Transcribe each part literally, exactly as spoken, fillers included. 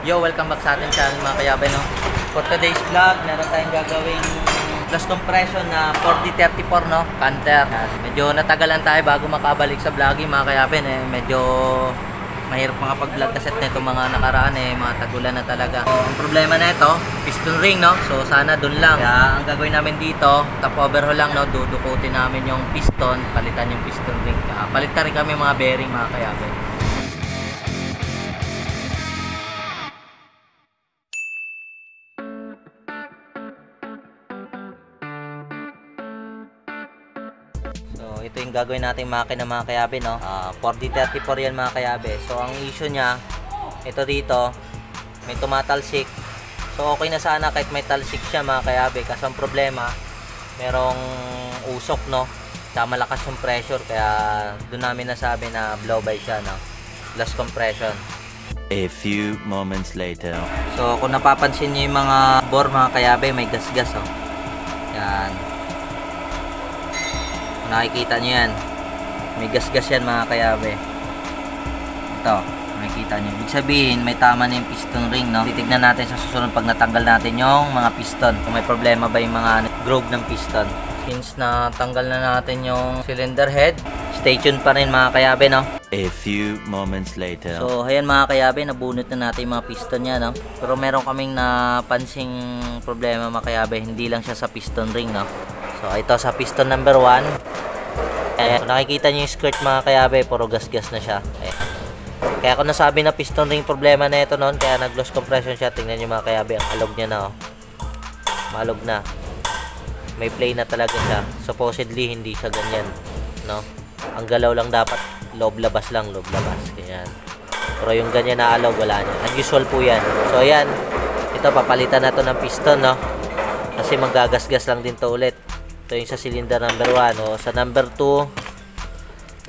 Yo, welcome back sa ating channel mga kayabe, no? For today's vlog, meron tayong gagawing plus compression na four D thirty-four, no? Canter. Medyo natagalan tayo bago makabalik sa vlogging mga kayabe, eh. Medyo mahirap mga pag-vlog kasi nito mga nakaraan, eh. Mga tagulan na talaga. Ang problema na ito, piston ring, no? So sana dun lang. Kaya ang gagawin namin dito, top overhaul lang, no? Dudukutin namin yung piston, palitan yung piston ring. Palitan rin kami mga bearing mga kayabe. So, ito yung gagawin natin makina mga kayabe, no? Uh, four D thirty-four yan mga kayabe. So, ang issue niya, ito dito, may tumatalsik. So, okay na sana kahit may talsik siya mga kayabe. Kasi ang problema, merong usok, no? Kaya malakas yung pressure. Kaya doon namin nasabi na blow by siya, no? Plus compression. A few moments later. So, kung napapansin niyo yung mga bore mga kayabe, may gasgas, oh. Yan. Nakikita nyo yan, may gasgas yan mga kayabe. Ito, makikita nyo. Ibig sabihin, may tama na yung piston ring, no? Titignan natin sa susunod pag natanggal natin yung mga piston. Kung may problema ba yung mga groove ng piston. Since natanggal na natin yung cylinder head, stay tuned pa rin mga kayabe, no? A few moments later. So, ayan mga kayabe, nabunot na natin yung mga piston niya, no? Pero meron kaming napansing problema mga kayabe, hindi lang siya sa piston ring, no? So, ito sa piston number one. So, nakikita nyo yung skirt mga kayabe, puro gasgas na siya. Ayan. Kaya kung nasabi na piston ring problema na ito noon, kaya nag-loss compression siya. Tingnan nyo mga kayabe, ang alog niya na, oh. Malog na. May play na talaga siya. Supposedly, hindi siya ganyan, no? Ang galaw lang dapat, loob labas lang, loob labas. Ganyan. Pero yung ganyan na alog, wala niya. Unusual po yan. So, ayan. Ito, papalitan na to ng piston, no? Kasi magagasgas lang din to ulit. Ito yung sa cylinder number one, no? Sa number two,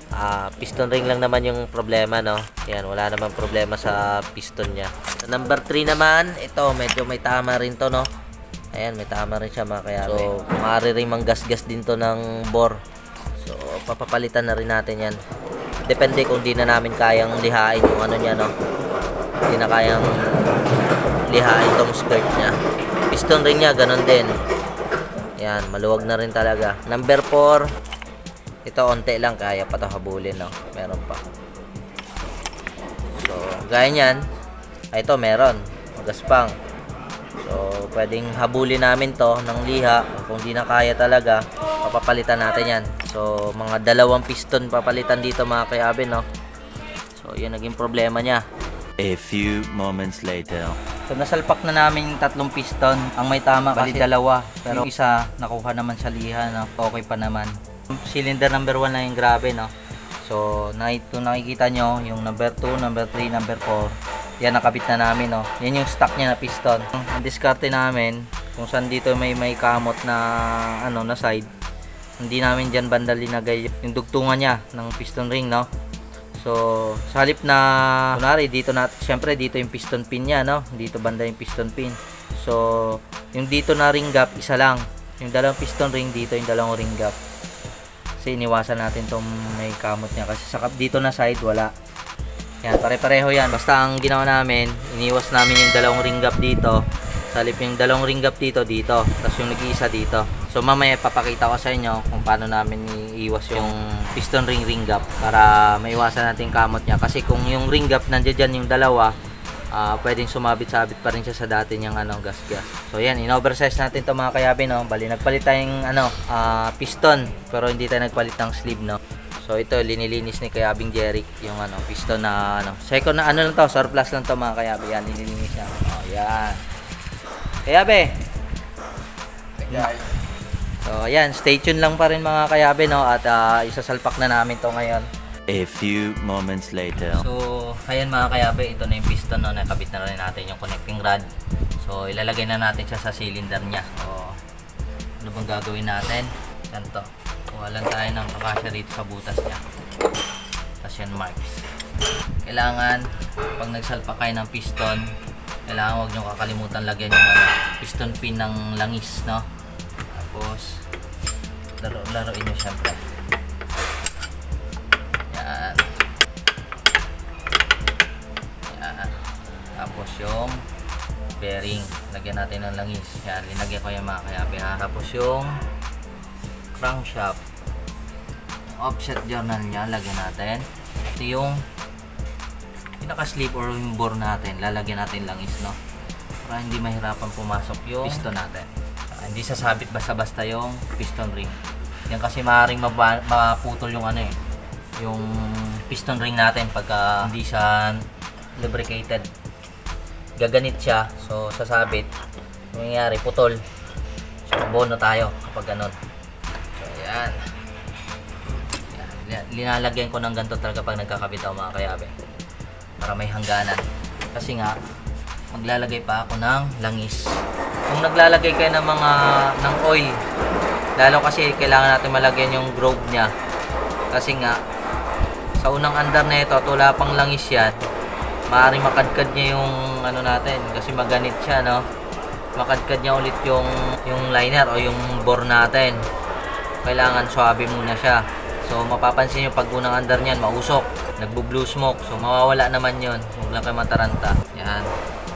uh, piston ring lang naman yung problema, no? Yan, wala naman problema sa piston niya. Sa number three naman, ito medyo may tama rin to, no? Ayan, may tama rin siya mga kayabe. So, maaari rin manggasgas din to ng bore. So, papapalitan na rin natin yan. Depende kung di na namin kayang lihain yung ano niya, no? Di na kayang lihain tong skirt niya. Piston ring niya, ganun din. Yan, maluwag na rin talaga. Number four, ito onte lang, kaya pa ito habulin, no? Meron pa. So, gaya nyan, ito meron, magaspang. So, pwedeng habulin namin to ng liha. Kung di na kaya talaga, papapalitan natin yan. So, mga dalawang piston papalitan dito mga kayabe, no? So, yun naging problema niya. A few moments later. So, nasalpak na namin tatlong piston. Ang may tama kasi dalawa. Pero isa, nakuha naman sa liha, no? Okay pa naman. Cylinder number one na yung grabe, no? So, kung nakikita nyo, yung number two, number three, number four, yan nakabit na namin, no? Yan yung stock niya na piston. Ang diskarte namin, kung saan dito may may kamot na, ano, na side, hindi namin dyan banda linagay yung dugtungan niya ng piston ring, no? So, sa halip na kunwari, dito na, syempre dito yung piston pin niya, no? Dito banda yung piston pin. So, yung dito na ring gap, isa lang. Yung dalawang piston ring, dito yung dalawang ring gap. Kasi iniwasan natin itong may kamot niya. Kasi sa dito na side, wala. Yan, pare-pareho yan. Basta ang ginawa namin, iniwas namin yung dalawang ring gap dito. Sa halip yung dalawang ring gap dito, dito. Tapos yung nag-iisa dito. So, mamaya papakita ko sa inyo kung paano namin iiwas yung piston ring ring gap para maiwasan natin kamot niya. Kasi kung yung ring gap nandiyan dyan yung dalawa, uh, pwedeng sumabit-sabit pa rin siya sa dati niyang ano, gas-gas. So yan, in-oversize natin to mga kayabe, no? Bali, nagpalit tayong ano, uh, piston pero hindi tayo nagpalit ng sleeve, no? So ito, linilinis ni Kayabing Jeric yung ano, piston na ano. Second na ano lang to, surplus lang to mga kayabe. Yan, linilinis na. Oh, yan. Kayabe! Kayabe! So, ayan, stay tuned lang pa rin mga kayabe, no? At uh, isasalpak na namin to ngayon. A few moments later. So, ayan mga kayabe, ito na yung piston, no? Nakabit na rin natin yung connecting rod. So, ilalagay na natin siya sa cylinder niya. So, ano bang gagawin natin? Yan to. Kuha lang tayo ng kakasya rito sa butas niya. Tapos yan, marks. Kailangan, pag nagsalpak kayo ng piston, kailangan huwag nyo kakalimutan lagyan yung ano, piston pin ng langis, no? Tapos, laro-laroin nyo syempre. Yan. Yan. Tapos, tapos yung bearing, lagyan natin ng langis. Yan, linagyan ko yung mga kayabe. Tapos yung crankshaft, offset journal nya, lagyan natin. Ito yung pinaka-slip or yung bore natin, lalagyan natin langis, no, para hindi mahirapan pumasok yung piston natin. Uh, hindi sasabit basta-basta yung piston ring. Yan kasi maaaring maputol yung ano eh, yung piston ring natin pagka hindi siya lubricated. Gaganit siya, so sasabit, nangyayari putol. So bono tayo kapag ganun. So yan. Yan, linalagyan ko ng ganito talaga pag nagkakabit ako mga kayabe, para may hangganan. Kasi nga maglalagay pa ako ng langis. Kung naglalagay kayo ng mga ng oil, lalo kasi kailangan natin malagyan yung groove niya. Kasi nga sa unang andar na ito, tula pang langis yan, maaaring makadkad niya yung ano natin, kasi maganit siya, no? Makadkad niya ulit yung, yung liner o yung bore natin. Kailangan swabe muna siya. So mapapansin nyo pag unang andar niyan, mausok, nagbu-blue smoke. So mawawala naman yun, huwag lang kayo mataranta. Yan.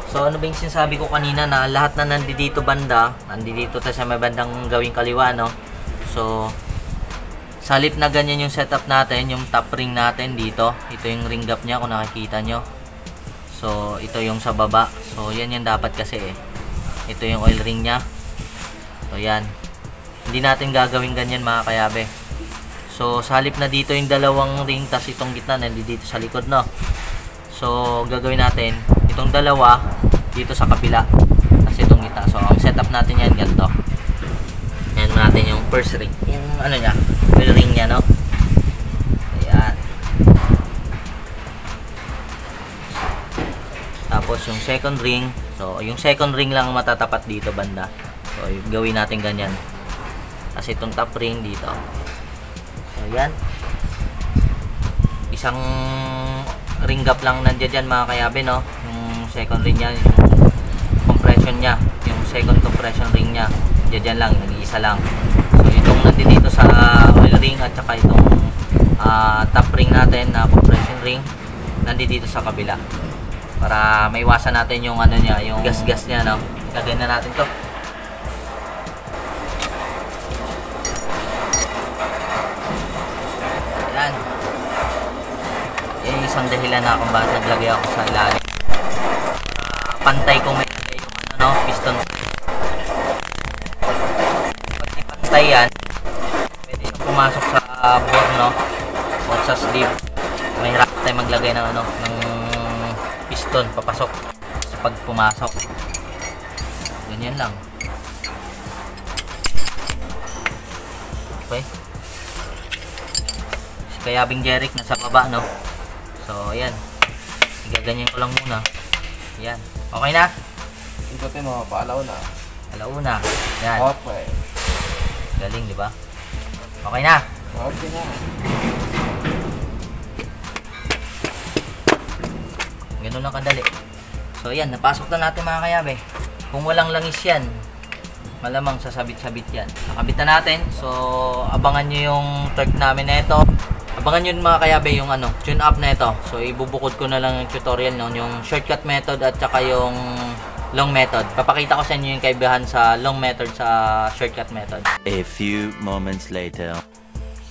So ano ba yung sinasabi ko kanina na lahat na nandito banda, nandito tayo sa may bandang gawing kaliwa, no? So salip na ganyan yung setup natin, yung top ring natin dito. Ito yung ring gap niya kung nakikita nyo. So ito yung sa baba. So yan yung dapat kasi eh. Ito yung oil ring niya. So yan. Hindi natin gagawin ganyan mga kayabe. So salip na dito yung dalawang ring, tas itong gitna nandito sa likod, no. So gagawin natin itong dalawa dito sa kabila, tas itong gitna. So ang setup natin yan ganito. Yan natin yung first ring, yung ano niya, oil ring niya, no? Ayan. Tapos yung second ring. So yung second ring lang matatapat dito banda. So gawin natin ganyan. Kasi itong top ring dito. So yan. Isang ring gap lang nandiyan dyan mga kayabe, no? Yung second ring niya, yung compression niya, yung second compression ring niya, dyan lang, nag-iisa lang. So itong nandito sa oil ring at saka itong uh, top ring natin na compression ring nandito sa kabila, para maiwasan natin yung ano niya, yung gas-gas niya, no? Lagyan na natin to. Yan. Yan yung isang dahilan na kung bakit naglagay ako sa ilalim. Uh, pantay kung may yung ano, no? Piston yan, pwede siyang pumasok sa uh, bore, no, o sa sleeve. Mahirap tayo maglagay ng ano, ng piston papasok sa pag pumasok. Ganyan lang. Okay, si Kayabing Jeric nasa baba, no. So ayan, igaganyan ko lang muna. Ayan, okay na? Ito tayo mga paalauna. Alauna. Ayan. Okay. Galing, di ba? Okay na? Okay na. Ganun lang kadali. So, yan. Napasok na natin mga kayabe. Kung walang langis yan, malamang sasabit-sabit yan. Nakabit na natin. So, abangan nyo yung torque namin na ito. Abangan nyo mga kayabe yung ano, tune up na ito. So, ibubukod ko na lang yung tutorial nun. Yung shortcut method at saka yung long method. Papakita ko sa inyo yung kaibahan sa long method sa shortcut method. A few moments later.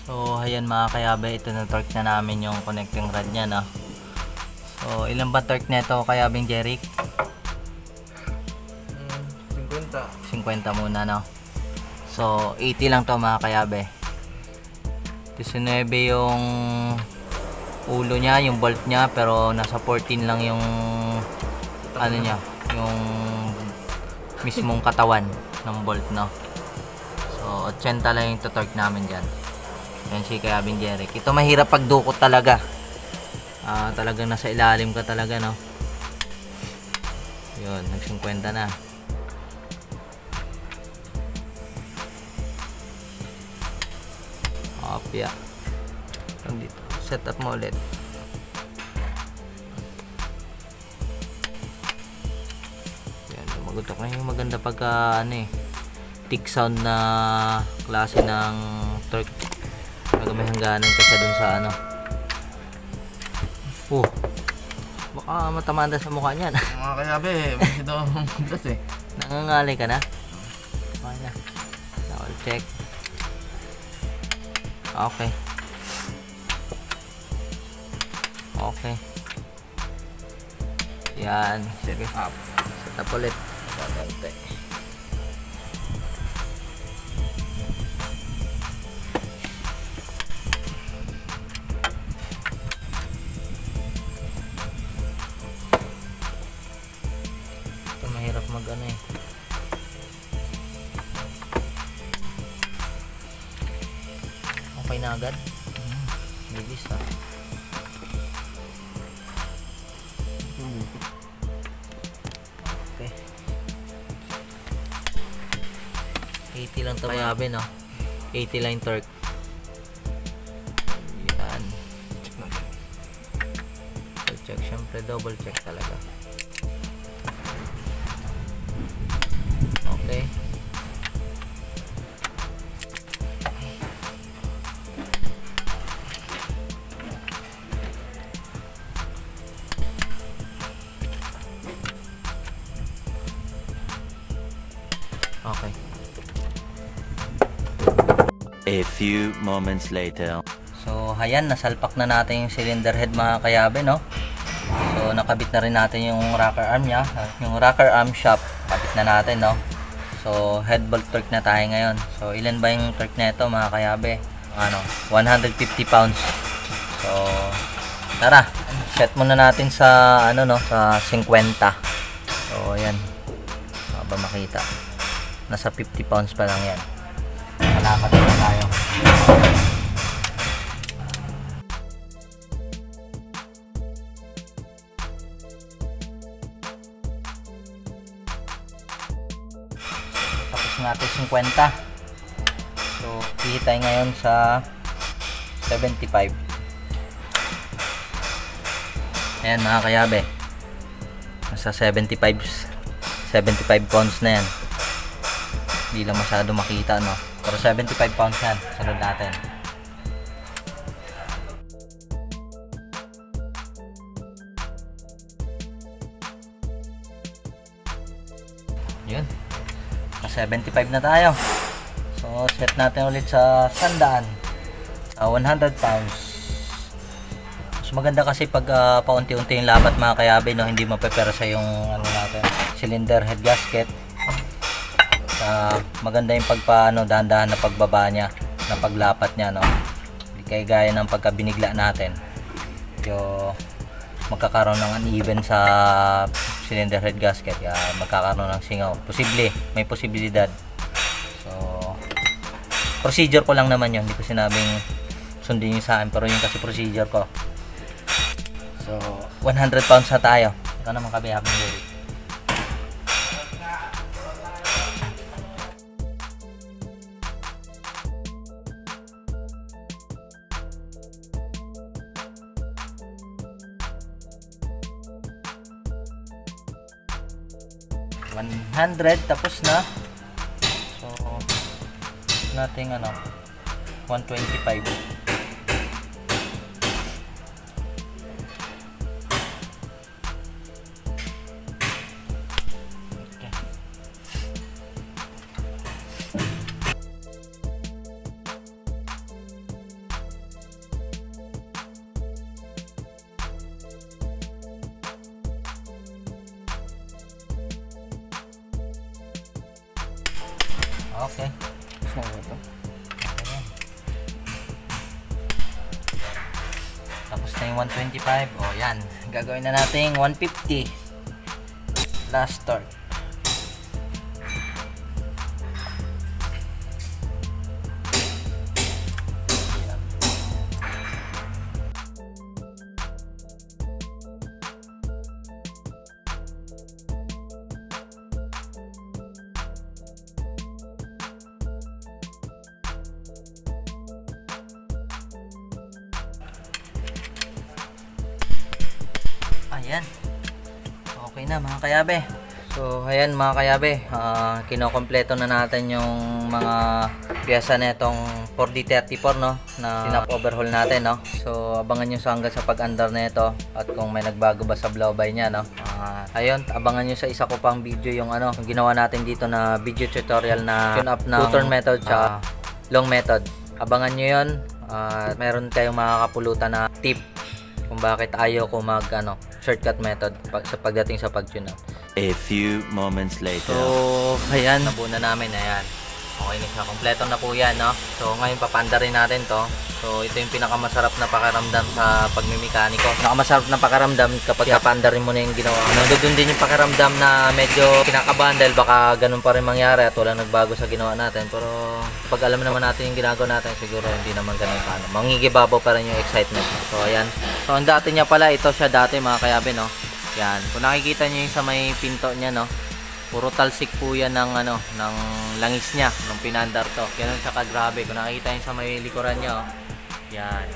So, ayan mga kayabe, ito na torque na namin yung connecting rod niya, no? So, ilan ba torque nito Kayabing Jeric? fifty. fifty muna, no? So, eighty lang to mga kayabe. nineteen yung ulo niya, yung bolt niya, pero nasa fourteen lang yung ano niya, yung mismong katawan ng bolt, no? So eighty lang yung torque namin dyan. Yan si Kayabing Jeric. Ito mahirap pagdukot talaga, uh, talagang nasa ilalim ka talaga, no? Yun, nag fifty na. Opya dito, set up mo ulit. Gutok na yung maganda pagka ano eh, thick sound na klase ng torque, pag may hangganan kasi dun sa ano. Oh, Baka matama na sa mukha niyan. Mga kayabe, bakit daw magdas eh. Nangangalay ka na? Okay na. Double check. Okay. Okay. Yan. Set up. Set up ulit. Magana eh. Okay na agad. Hmm, bilis ha. Okay. eighty lang tabi no. eighty line torque. Yan. Double check, syempre double check talaga. Okay. Okay. A few moments later. So, ayan, nasalpak na natin yung cylinder head mga kayabe, no? So, nakabit na rin natin yung rocker arm niya, yung rocker arm shaft, kabit na natin, no? So, head bolt torque na tayo ngayon. So, ilan ba yung torque na ito mga kayabe? Ano, one hundred fifty pounds. So, tara. Set muna natin sa, ano no, sa fifty. So, ayan. Baka ba makita? Nasa fifty pounds pa lang yan. Malakad na tayo. Natin fifty. So, hihintay ngayon sa seventy-five. Ayan mga kayabe. Nasa seventy-five pounds na yan. Hindi lang masyado makita, no? Pero seventy-five pounds yan. Sunod natin. Yun. seventy-five na tayo. So, set natin ulit sa sandaan. Uh, one hundred pounds. Mas maganda kasi pag uh, paunti-unti yung lapat mga kayabe, no? Hindi mapepera sa yung ano natin, cylinder head gasket. Uh, maganda yung pagpaano, dahan-dahan na pagbaba niya, na paglapat niya, no? Hindi kayo gaya ng pagkabinigla natin. So, magkakaroon ng uneven sa cylinder head gasket, kaya magkakaroon ng singaw. Posible, may posibilidad. So, procedure ko lang naman yun. Hindi ko sinabing sundin nyo sa akin, pero yun kasi procedure ko. So, one hundred pounds na tayo. Ito naman kabihap ng lady. one hundred tapos na. So nating ano one twenty-five. Okay. Okay. So, ito. Tapos na yung one twenty-five. O, yan. Gagawin na natin one fifty. Last torque. Ayan. Okay na mga kayabe. So ayan mga kayabe, uh, kinokompleto na natin yung mga piyasa na itong four D thirty-four, no, na sinap-overhaul natin, no. So abangan nyo sa hanggang sa pag-under na ito at kung may nagbago ba sa blow by nya, no. Uh, ayun, abangan nyo sa isa ko pang video yung ano, yung ginawa natin dito na video tutorial na tune up ng two-turn method sa uh, long method. Abangan nyo yun at uh, meron tayong makakapulutan na tip kung bakit ayaw ko mag ano, shortcut method pag, sa pagdating sa pag-tune up. A few moments later. So, ayan, nabuo na namin, ayan. Okay na, kompleto na po yan, no? So, ngayon papanda rin natin to. So, ito yung pinakamasarap na pakaramdam sa pagmimekaniko. Pinakamasarap na pakaramdam kapag yeah. Papanda rin mo na yung ginawa. Doon din yung pakaramdam na medyo kinakabahan dahil baka ganun pa rin mangyari at walang nagbago sa ginawa natin. Pero, pag alam naman natin yung ginagawa natin, siguro hindi naman ganun paano. Mangingibabaw pa rin yung excitement. So, ayan. So, ang dati niya pala, ito siya dati mga kayabe, no? Yan. Kung nakikita nyo yung sa may pinto niya, no, puro talsik po yan ng, ano, ng langis niya, nung pinandar to. Ganun siya kagrabe. Kung nakikita nyo sa may likuran niya, oh. Yan.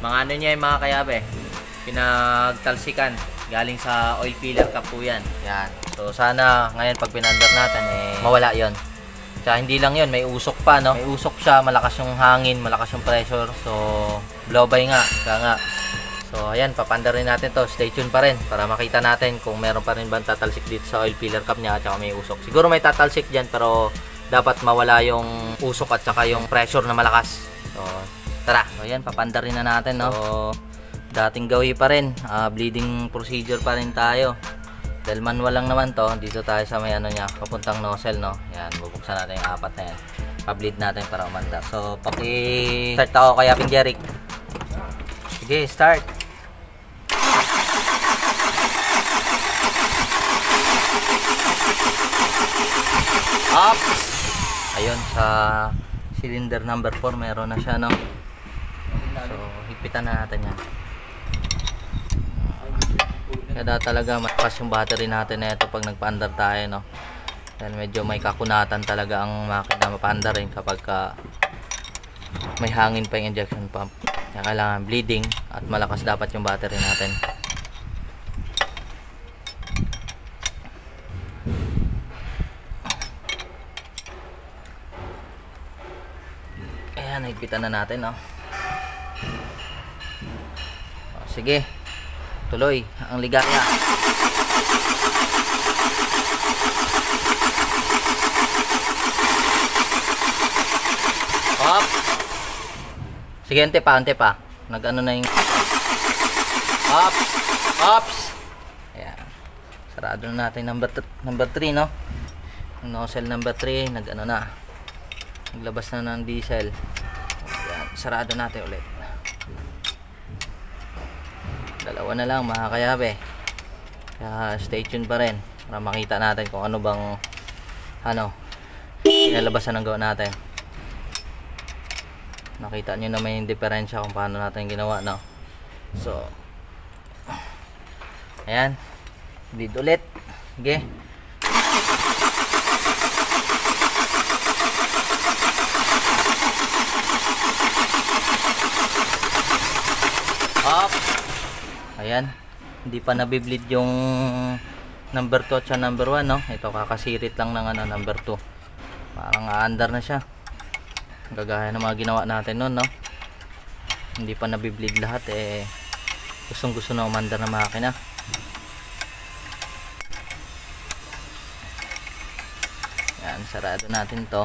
Mga ano niya yung mga kayabe, pinagtalsikan. Galing sa oil filler cap po yan. Yan. So sana ngayon pag pinandar natin, eh, mawala yon. Tsaka hindi lang yun, may usok pa, no. May usok siya, malakas yung hangin, malakas yung pressure. So, blow by nga. Kaya nga. So ayan, papanda rin natin to. Stay tuned pa rin para makita natin kung meron pa rin bang tatalsik dito sa oil filler cap niya at saka may usok. Siguro may tatalsik dyan pero dapat mawala yung usok at saka yung pressure na malakas. So tara, so ayan, papanda rin na natin, no? So dating gawi pa rin, uh, bleeding procedure pa rin tayo. Dahil manual lang naman to, dito tayo sa may ano niya, papuntang nozzle, no? Ayan, bubuksan natin yung apat na yan. Pa-bleed natin para umanda. So paki-start ako kaya Pinjeric. Sige, start! Up. Ayun, sa cylinder number four meron na siya, no? So higpitan na natin yan. Kaya talaga matakas yung battery natin na ito pag nagpa-under tayo, no? Dahil medyo may kakunatan talaga ang makina mapa-under rin kapag uh, may hangin pa yung injection pump. Kaya kailangan bleeding at malakas dapat yung battery natin. Higpitan na natin, no? O, sige, tuloy ang ligaya. Hop. Sige, ante pa, ante pa. Nag-ano na yung hop, hops. Ayan. Sarado na natin number number three, no? Nozzle number three, nag-ano na. Naglabas na ng diesel. Sarado natin ulit. Dalawa na lang mga kayabe. Kaya stay tuned pa rin para makita natin kung ano bang ano nilalabasan ng gawa natin. Nakita nyo naman yung diferensya kung paano natin ginawa, no? So ayan, bleed ulit. Okay. Up. Ayan, hindi pa nabibleed yung number two at sya number one, no? Ito kakasirit lang ng ano, number two. Parang aandar na siya. Gagaya ng mga ginawa natin nun, no? Hindi pa nabibleed lahat, eh gustong gusto na umandar na makina. Ayan, sarado natin to.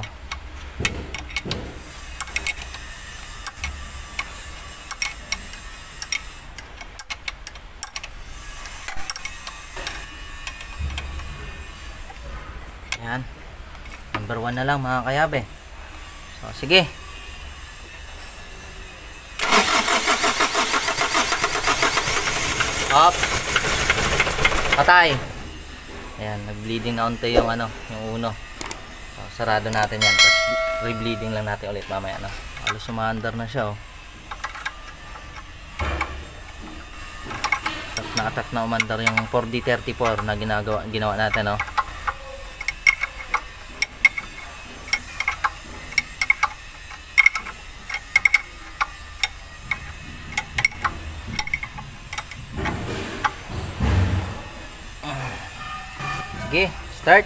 Ayan, number one na lang mga kayabe. So sige, up, patay. Ayan, nag-bleeding na unti yung ano, yung uno. So sarado natin yan, tapos re-bleeding lang natin ulit mamaya, no? Halos sumaandar na siya, oh. Nakatak na umandar yung four D thirty-four na ginagawa, ginawa natin, no? Oke, start. Yan,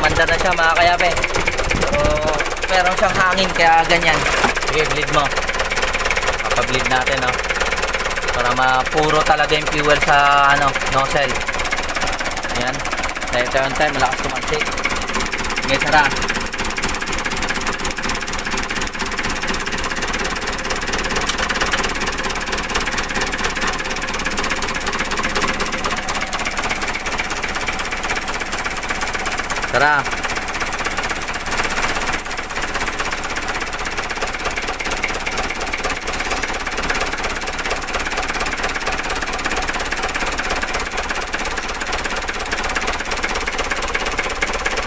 umandar na siya mga kayape. So, meron siyang hangin kaya ganyan. Sige, bleed mo. Papableed natin, no? Para mapuro talaga yung fuel sa ano, nozzle. Ayan. Dahil tayo yung time, malakas tumansi. Sige, sara. Tara.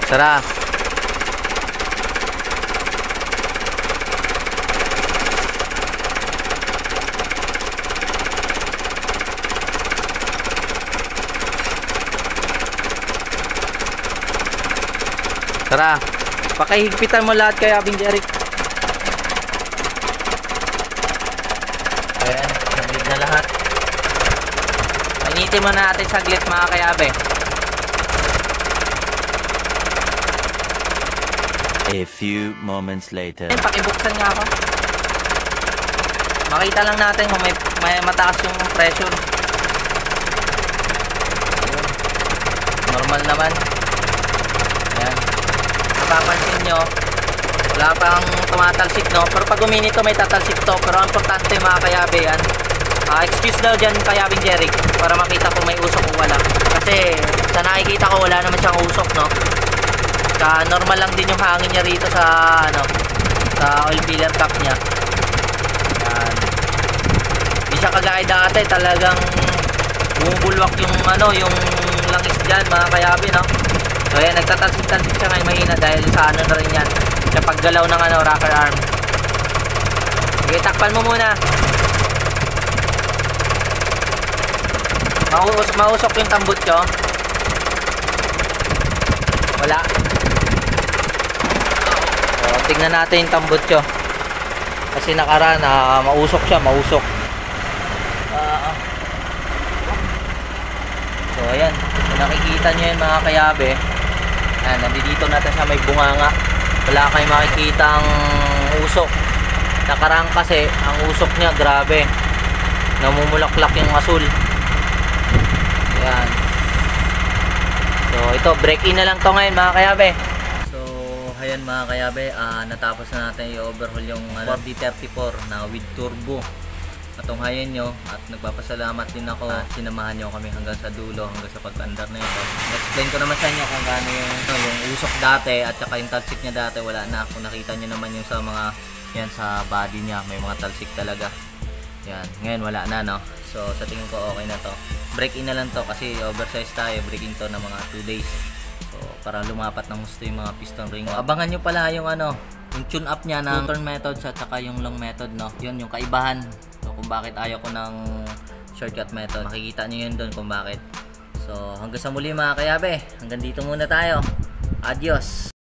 Tara. Tara, pakihigpitan mo lahat kay Abing Jeric. Ayan, nabig na lahat. Panitin mo natin saglit mga kay Abe. A few moments later. Ayan, pakibuksan nga ako. Makita lang natin kung may, may mataas yung pressure. Ayan. Normal naman. Ayan. Papansin nyo, wala pang tumatalsik, no? Pero pag uminit to, may tatalsik to. Pero importante mga kayabe yan. Uh, excuse daw dyan kayabing Jeric para makita kung may usok o wala. Kasi sa nakikita ko, wala naman siyang usok, no? Ka normal lang din yung hangin niya rito sa ano, sa oil filler cap niya. Yan. Di siya kagaya dati, talagang bumubulwak yung ano, yung langis dyan mga kayabe, no? So ayan, nagtatalsik-talsik siya ngayon mahina dahil sa ano na rin yan, sa paggalaw ng ano, rocker arm. Sige, takpan mo muna. Maus mausok yung tambot nyo. Wala. So, tignan natin yung tambot nyo. Kasi nakaraan, uh, mausok siya, mausok. Uh, so ayan, nakikita nyo yun mga kayabe. Ayan, nandito natin sa may bunganga. Wala kayong makikita ang usok. Nakarang kasi, ang usok niya, grabe. Namumulaklak yung asul. Ayan. So, ito, break-in na lang to ngayon, mga kayabe. So, ayan mga kayabe, uh, natapos na natin i-overhaul yung uh, four D thirty-four na with turbo. Patunghayan nyo, at nagpapasalamat din ako at sinamahan nyo kami hanggang sa dulo, hanggang sa pag-under na ito. Explain ko naman sa inyo kung gaano yung, yung usok dati at saka yung talsik niya dati, wala na. Kung nakita nyo naman yung sa mga yan sa body niya, may mga talsik talaga yan. Ngayon wala na, no? So sa tingin ko okay na to. Break in na lang to kasi oversize tayo, break in to na mga two days. So para lumapat ng gusto yung mga piston ring. So, abangan nyo pala yung ano, yung tune up niya ng turn method at saka yung long method, no? Yun yung kaibahan. So kung bakit ayaw ko ng shortcut method, makikita nyo yun doon kung bakit. So hanggang sa muli mga kayabe, hanggang dito muna tayo. Adios!